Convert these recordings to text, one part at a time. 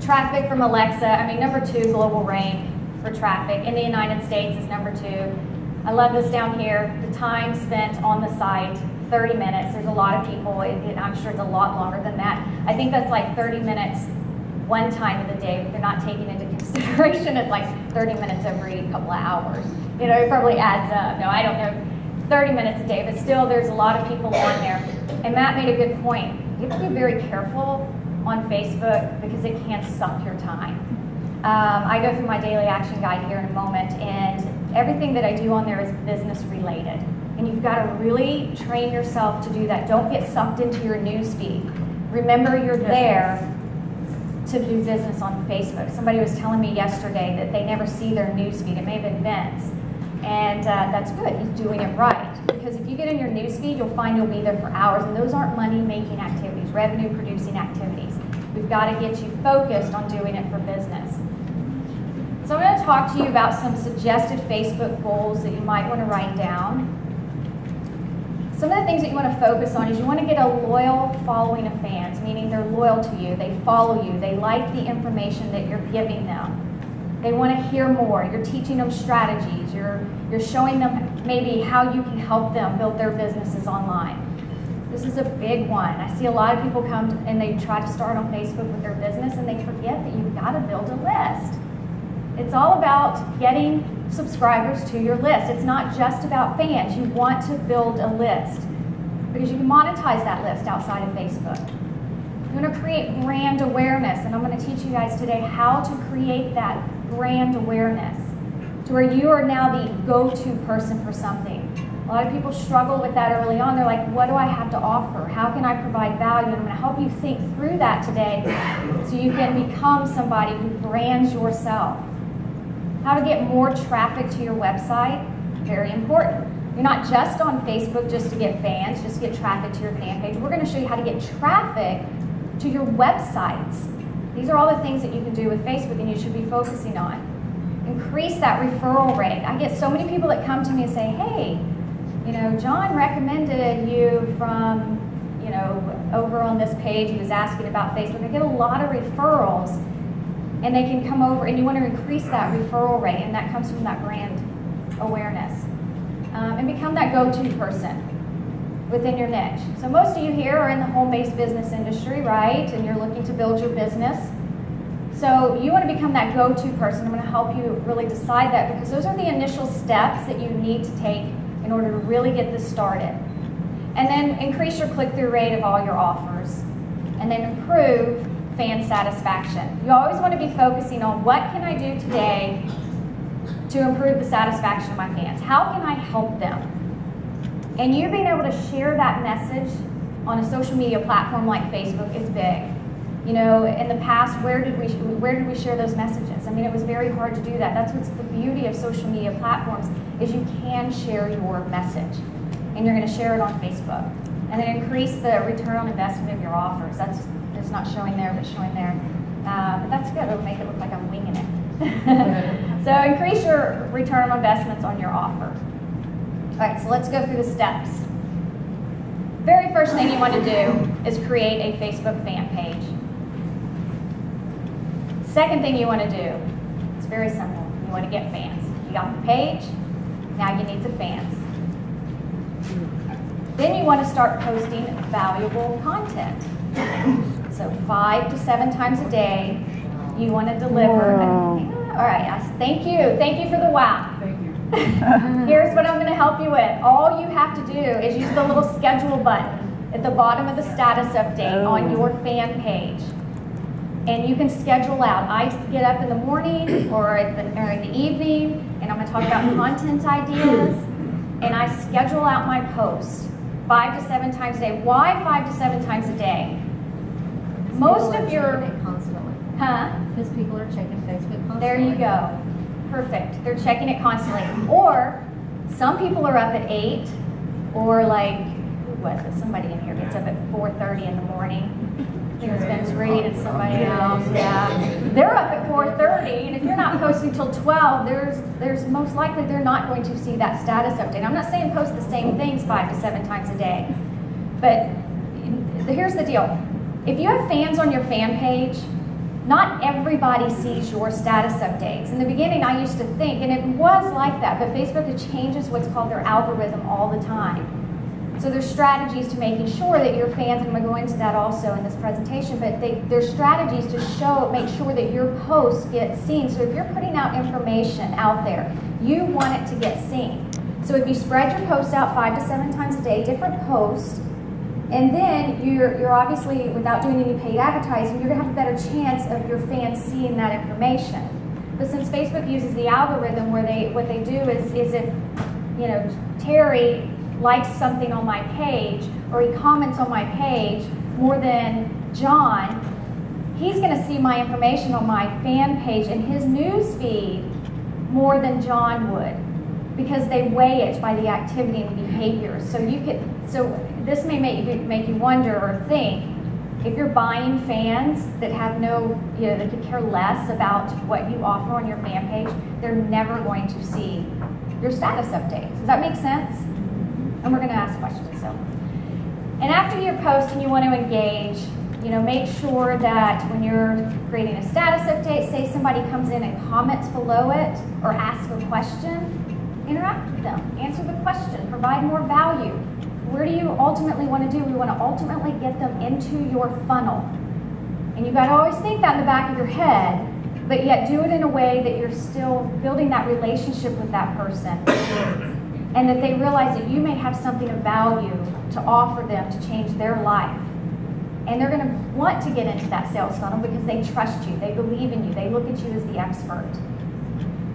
Traffic from Alexa, I mean, number 2 global rank for traffic in the United States is number 2. I love this down here, the time spent on the site, 30 minutes. There's a lot of people, I'm sure it's a lot longer than that. I think that's like 30 minutes one time of the day, but they're not taking into consideration it's like 30 minutes every couple of hours. You know, it probably adds up. No, I don't know, 30 minutes a day, but still there's a lot of people on there. And Matt made a good point. You have to be very careful on Facebook because it can suck your time. I go through my daily action guide here in a moment, and everything that I do on there is business related. And you've got to really train yourself to do that. Don't get sucked into your newsfeed. Remember, you're there to do business on Facebook. Somebody was telling me yesterday that they never see their newsfeed. It may have been Vince. And that's good, he's doing it right. Because if you get in your newsfeed, you'll find you'll be there for hours, and those aren't money-making activities, revenue-producing activities. We've got to get you focused on doing it for business. So I'm going to talk to you about some suggested Facebook goals that you might want to write down. Some of the things that you want to focus on is you want to get a loyal following of fans, meaning they're loyal to you, they follow you, they like the information that you're giving them. They want to hear more. You're teaching them strategies. You're showing them maybe how you can help them build their businesses online. This is a big one. I see a lot of people come and they try to start on Facebook with their business, and they forget that you've got to build a list. It's all about getting subscribers to your list. It's not just about fans. You want to build a list because you can monetize that list outside of Facebook. You want to create brand awareness, and I'm going to teach you guys today how to create that brand awareness to where you are now the go-to person for something. A lot of people struggle with that early on. They're like, what do I have to offer? How can I provide value? And I'm going to help you think through that today so you can become somebody who brands yourself. How to get more traffic to your website, very important. You're not just on Facebook just to get fans, just to get traffic to your fan page. We're going to show you how to get traffic to your websites. These are all the things that you can do with Facebook, and you should be focusing on. Increase that referral rate. I get so many people that come to me and say, hey, you know, John recommended you from, you know, over on this page. He was asking about Facebook. I get a lot of referrals, and they can come over, and you want to increase that referral rate, and that comes from that brand awareness. And become that go-to person within your niche. So most of you here are in the home-based business industry, right? And you're looking to build your business. So you want to become that go-to person. I'm going to help you really decide that because those are the initial steps that you need to take in order to really get this started. And then increase your click-through rate of all your offers. And then improve fan satisfaction. You always want to be focusing on what can I do today to improve the satisfaction of my fans? How can I help them? And you being able to share that message on a social media platform like Facebook is big. You know, in the past, where did we share those messages? I mean, it was very hard to do that. That's what's the beauty of social media platforms is you can share your message, and you're going to share it on Facebook, and then increase the return on investment of your offers. That's it's not showing there, but showing there. But that's good. It'll make it look like I'm winging it. So increase your return on investments on your offer. All right, so let's go through the steps. Very first thing you want to do is create a Facebook fan page. Second thing you want to do, it's very simple. You want to get fans. You got the page, now you need the fans. Then you want to start posting valuable content. So 5 to 7 times a day, you want to deliver. Wow. All right, thank you for the wow. Here's what I'm going to help you with. All you have to do is use the little schedule button at the bottom of the status update on your fan page. And you can schedule out. I get up in the morning or in the evening, and I'm going to talk about content ideas. And I schedule out my posts 5 to 7 times a day. Why 5 to 7 times a day? Most of your... constantly. Huh? Because people are checking Facebook constantly. There you go. Perfect. They're checking it constantly. Or some people are up at 8, or like, who was it? Somebody in here gets up at 4:30 in the morning. I think it was Vince Reed and somebody else. Yeah, they're up at 4:30, and if you're not posting till 12, there's most likely they're not going to see that status update. I'm not saying post the same things 5 to 7 times a day, but here's the deal: if you have fans on your fan page, Not everybody sees your status updates. In the beginning, I used to think, and it was like that, but Facebook changes what's called their algorithm all the time. So there's strategies to making sure that your fans, and we're going to that also in this presentation, but there's strategies to make sure that your posts get seen. So if you're putting out information out there, you want it to get seen. So if you spread your posts out 5 to 7 times a day, different posts, and then you're obviously, without doing any paid advertising, you're gonna have a better chance of your fans seeing that information. But since Facebook uses the algorithm, where what they do is if, you know, Terry likes something on my page, or he comments on my page more than John, he's gonna see my information on my fan page in his news feed more than John would, because they weigh it by the activity and the behavior. So you could, this may make you wonder or think, if you're buying fans that have no, you know, that could care less about what you offer on your fan page, they're never going to see your status updates. Does that make sense? And we're going to ask questions. So, and after your post and you want to engage, you know, make sure that when you're creating a status update, say somebody comes in and comments below it or asks a question, interact with them, answer the question, provide more value. Where do you ultimately want to do? We want to ultimately get them into your funnel. And you've got to always think that in the back of your head, but yet do it in a way that you're still building that relationship with that person, and that they realize that you may have something of value to offer them to change their life. And they're going to want to get into that sales funnel because they trust you, they believe in you, they look at you as the expert.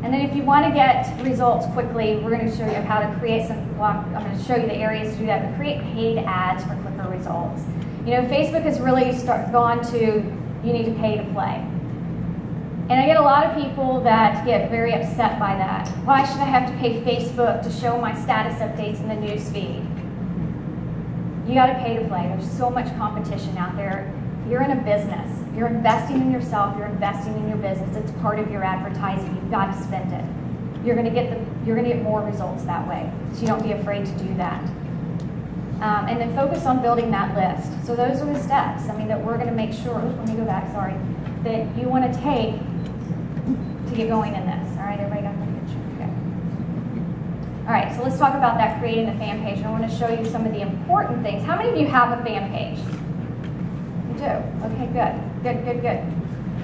And then if you want to get results quickly, we're going to show you how to create some, well, I'm going to show you the areas to do that, but create paid ads for quicker results. You know, Facebook has really gone to, you need to pay to play. And I get a lot of people that get very upset by that. Why should I have to pay Facebook to show my status updates in the newsfeed? You gotta pay to play. There's so much competition out there. You're in a business. You're investing in yourself, you're investing in your business. It's part of your advertising. You've got to spend it. You're gonna get more results that way. So you don't be afraid to do that. And then focus on building that list. So those are the steps, I mean, that we're gonna make sure, oops, let me go back, sorry, that you wanna take to get going in this. All right, everybody got the picture? Okay. All right, so let's talk about that, creating the fan page. I wanna show you some of the important things. How many of you have a fan page? You do, okay, good.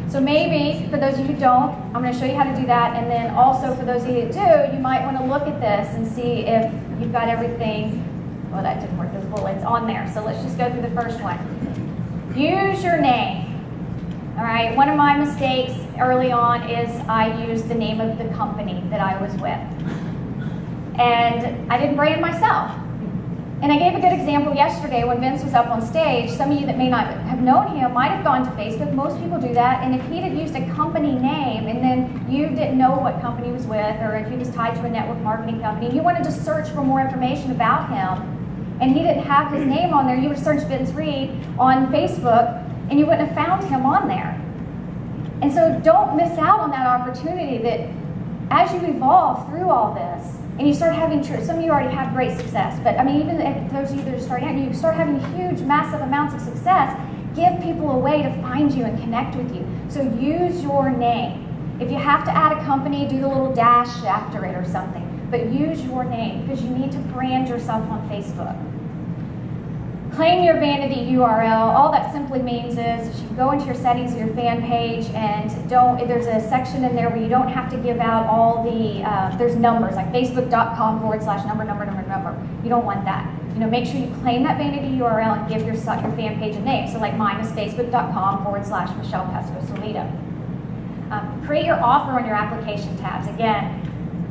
So maybe, for those of you who don't, I'm gonna show you how to do that, and then also for those of you who do, you might wanna look at this and see if you've got everything, well, that didn't work, those bullets on there. So let's just go through the first one. Use your name. All right, one of my mistakes early on is I used the name of the company that I was with. And I didn't brand myself. And I gave a good example yesterday when Vince was up on stage. Some of you that may not have known him might have gone to Facebook. Most people do that. And if he had used a company name and then you didn't know what company he was with, or if he was tied to a network marketing company, and you wanted to search for more information about him, and he didn't have his name on there, you would search Vince Reed on Facebook, and you wouldn't have found him on there. And so don't miss out on that opportunity that as you evolve through all this, and you start having, some of you already have great success, but I mean, even if those of you that are starting out, you start having huge, massive amounts of success, give people a way to find you and connect with you. So use your name. If you have to add a company, do the little dash after it or something, but use your name because you need to brand yourself on Facebook. Claim your vanity URL. All that simply means is you go into your settings of your fan page and don't, there's a section in there where you don't have to give out all the, there's numbers, like facebook.com/number. You don't want that. You know, make sure you claim that vanity URL and give yourself, your fan page a name. So like mine is facebook.com/Michelle Pescosolido. Create your offer on your application tabs. Again,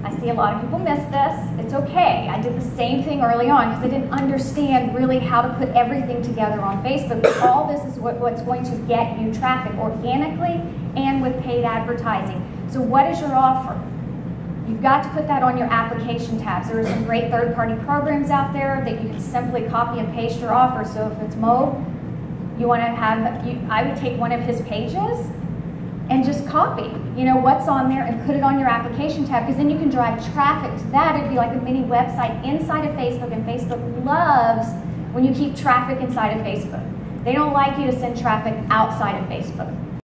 I see a lot of people miss this. It's okay. I did the same thing early on because I didn't understand really how to put everything together on Facebook. But all this is what's going to get you traffic organically and with paid advertising. So what is your offer? You've got to put that on your application tabs. There are some great third-party programs out there that you can simply copy and paste your offer. So if it's Mo, you want to have, I would take one of his pages and just copy, you know, what's on there and put it on your application tab, because then you can drive traffic to that. It'd be like a mini website inside of Facebook, and Facebook loves when you keep traffic inside of Facebook. They don't like you to send traffic outside of Facebook.